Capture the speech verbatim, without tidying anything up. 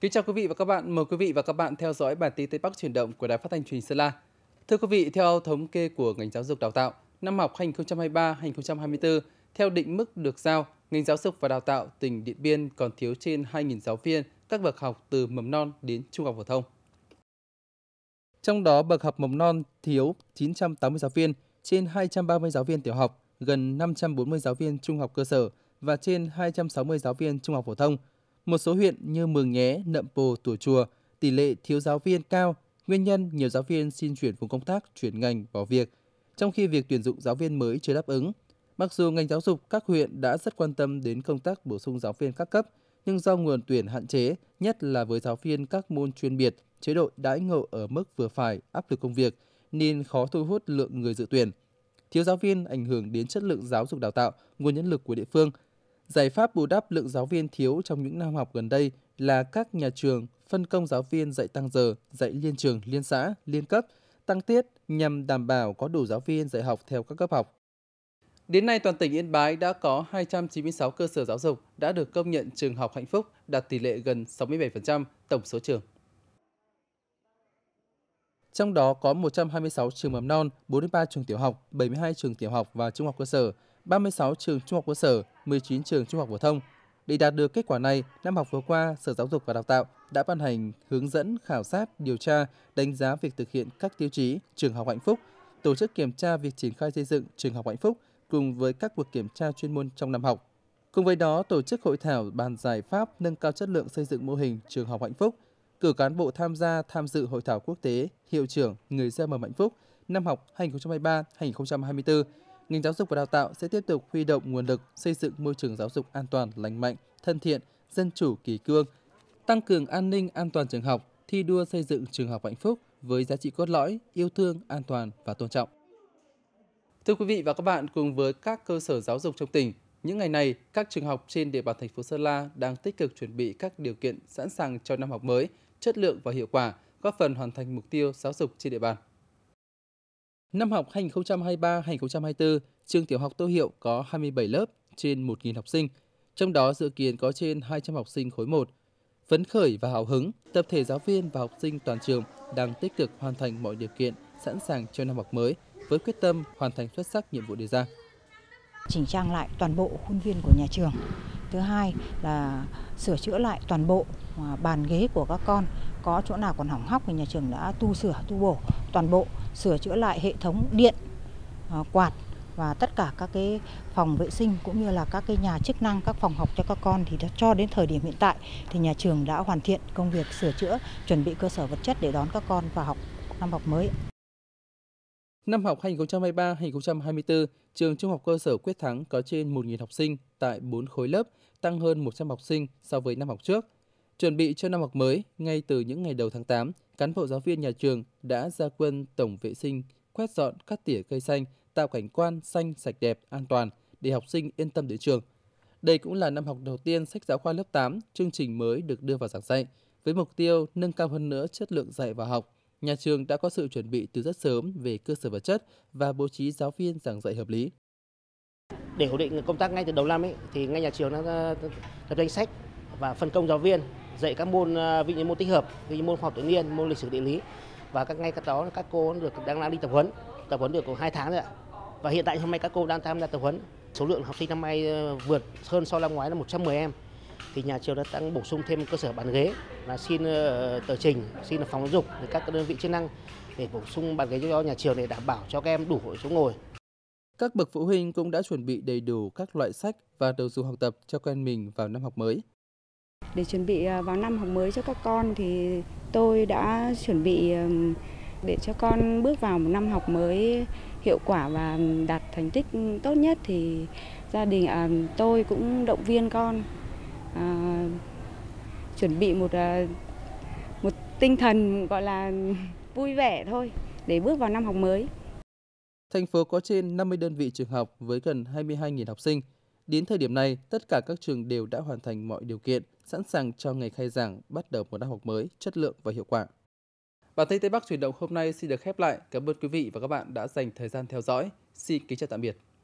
Kính chào quý vị và các bạn, mời quý vị và các bạn theo dõi bản tin Tây Bắc chuyển động của Đài Phát thanh Truyền hình Sơn La. Thưa quý vị, theo thống kê của ngành giáo dục đào tạo, năm học hai nghìn không trăm hai mươi ba hai nghìn không trăm hai mươi tư, theo định mức được giao, ngành giáo dục và đào tạo tỉnh Điện Biên còn thiếu trên hai nghìn giáo viên các bậc học từ mầm non đến trung học phổ thông. Trong đó bậc học mầm non thiếu chín trăm tám mươi giáo viên, trên hai trăm ba mươi giáo viên tiểu học, gần năm trăm bốn mươi giáo viên trung học cơ sở và trên hai trăm sáu mươi giáo viên trung học phổ thông. Một số huyện như Mường Nhé, Nậm Pồ, Tùa Chùa, tỷ lệ thiếu giáo viên cao, nguyên nhân nhiều giáo viên xin chuyển vùng công tác, chuyển ngành, bỏ việc, trong khi việc tuyển dụng giáo viên mới chưa đáp ứng. Mặc dù ngành giáo dục các huyện đã rất quan tâm đến công tác bổ sung giáo viên các cấp, nhưng do nguồn tuyển hạn chế, nhất là với giáo viên các môn chuyên biệt, chế độ đãi ngộ ở mức vừa phải, áp lực công việc, nên khó thu hút lượng người dự tuyển. Thiếu giáo viên ảnh hưởng đến chất lượng giáo dục đào tạo, nguồn nhân lực của địa phương. Giải pháp bù đắp lượng giáo viên thiếu trong những năm học gần đây là các nhà trường phân công giáo viên dạy tăng giờ, dạy liên trường, liên xã, liên cấp, tăng tiết nhằm đảm bảo có đủ giáo viên dạy học theo các cấp học. Đến nay, toàn tỉnh Yên Bái đã có hai trăm chín mươi sáu cơ sở giáo dục đã được công nhận trường học hạnh phúc, đạt tỷ lệ gần sáu mươi bảy phần trăm tổng số trường. Trong đó có một trăm hai mươi sáu trường mầm non, bốn mươi ba trường tiểu học, bảy mươi hai trường tiểu học và trung học cơ sở, ba mươi sáu trường trung học cơ sở, mười chín trường trung học phổ thông. Để đạt được kết quả này, năm học vừa qua, Sở Giáo dục và Đào tạo đã ban hành hướng dẫn khảo sát, điều tra, đánh giá việc thực hiện các tiêu chí trường học hạnh phúc, tổ chức kiểm tra việc triển khai xây dựng trường học hạnh phúc cùng với các cuộc kiểm tra chuyên môn trong năm học. Cùng với đó, tổ chức hội thảo bàn giải pháp nâng cao chất lượng xây dựng mô hình trường học hạnh phúc, cử cán bộ tham gia tham dự hội thảo quốc tế hiệu trưởng người ra mầm hạnh phúc năm học hai nghìn không trăm hai mươi ba hai nghìn không trăm hai mươi tư. Ngành giáo dục và đào tạo sẽ tiếp tục huy động nguồn lực xây dựng môi trường giáo dục an toàn, lành mạnh, thân thiện, dân chủ, kỷ cương, tăng cường an ninh, an toàn trường học, thi đua xây dựng trường học hạnh phúc với giá trị cốt lõi, yêu thương, an toàn và tôn trọng. Thưa quý vị và các bạn, cùng với các cơ sở giáo dục trong tỉnh, những ngày này, các trường học trên địa bàn thành phố Sơn La đang tích cực chuẩn bị các điều kiện sẵn sàng cho năm học mới, chất lượng và hiệu quả, góp phần hoàn thành mục tiêu giáo dục trên địa bàn. Năm học hai nghìn không trăm hai mươi ba hai nghìn không trăm hai mươi tư, trường tiểu học Tô Hiệu có hai mươi bảy lớp trên một nghìn học sinh, trong đó dự kiến có trên hai trăm học sinh khối một. Phấn khởi và hào hứng, tập thể giáo viên và học sinh toàn trường đang tích cực hoàn thành mọi điều kiện sẵn sàng cho năm học mới với quyết tâm hoàn thành xuất sắc nhiệm vụ đề ra. Chỉnh trang lại toàn bộ khuôn viên của nhà trường. Thứ hai là sửa chữa lại toàn bộ bàn ghế của các con, có chỗ nào còn hỏng hóc thì nhà trường đã tu sửa, tu bổ toàn bộ, sửa chữa lại hệ thống điện, quạt và tất cả các cái phòng vệ sinh cũng như là các cái nhà chức năng, các phòng học cho các con thì đã, cho đến thời điểm hiện tại thì nhà trường đã hoàn thiện công việc sửa chữa, chuẩn bị cơ sở vật chất để đón các con vào học năm học mới. Năm học hai nghìn không trăm hai mươi ba hai nghìn không trăm hai mươi tư, trường Trung học cơ sở Quyết Thắng có trên một nghìn học sinh tại bốn khối lớp, tăng hơn một trăm học sinh so với năm học trước. Chuẩn bị cho năm học mới, ngay từ những ngày đầu tháng tám, cán bộ giáo viên nhà trường đã ra quân tổng vệ sinh, quét dọn, cắt tỉa cây xanh, tạo cảnh quan xanh, sạch đẹp, an toàn để học sinh yên tâm đến trường. Đây cũng là năm học đầu tiên sách giáo khoa lớp tám, chương trình mới được đưa vào giảng dạy. Với mục tiêu nâng cao hơn nữa chất lượng dạy và học, nhà trường đã có sự chuẩn bị từ rất sớm về cơ sở vật chất và bố trí giáo viên giảng dạy hợp lý. Để ổn định công tác ngay từ đầu năm ấy, thì ngay nhà trường đã lập danh sách và phân công giáo viên dạy các môn ví dụ môn tích hợp, ví dụ môn khoa học tự nhiên, môn lịch sử địa lý và các ngay các đó các cô được đang đang đi tập huấn, tập huấn được khoảng hai tháng rồi ạ. Và hiện tại hôm nay các cô đang tham gia tập huấn. Số lượng học sinh năm nay vượt hơn so năm ngoái là một trăm mười em. Thì nhà trường đã tăng bổ sung thêm cơ sở bàn ghế là xin tờ trình, xin phòng giáo dục để các đơn vị chức năng để bổ sung bàn ghế cho nhà trường để đảm bảo cho các em đủ chỗ ngồi. Các bậc phụ huynh cũng đã chuẩn bị đầy đủ các loại sách và đồ dùng học tập cho con mình vào năm học mới. Để chuẩn bị vào năm học mới cho các con thì tôi đã chuẩn bị để cho con bước vào một năm học mới hiệu quả và đạt thành tích tốt nhất thì gia đình à, tôi cũng động viên con à, chuẩn bị một một tinh thần gọi là vui vẻ thôi để bước vào năm học mới. Thành phố có trên năm mươi đơn vị trường học với gần hai mươi hai nghìn học sinh. Đến thời điểm này, tất cả các trường đều đã hoàn thành mọi điều kiện, sẵn sàng cho ngày khai giảng bắt đầu một năm học mới, chất lượng và hiệu quả. Bản tin Tây Bắc chuyển động hôm nay xin được khép lại. Cảm ơn quý vị và các bạn đã dành thời gian theo dõi. Xin kính chào tạm biệt.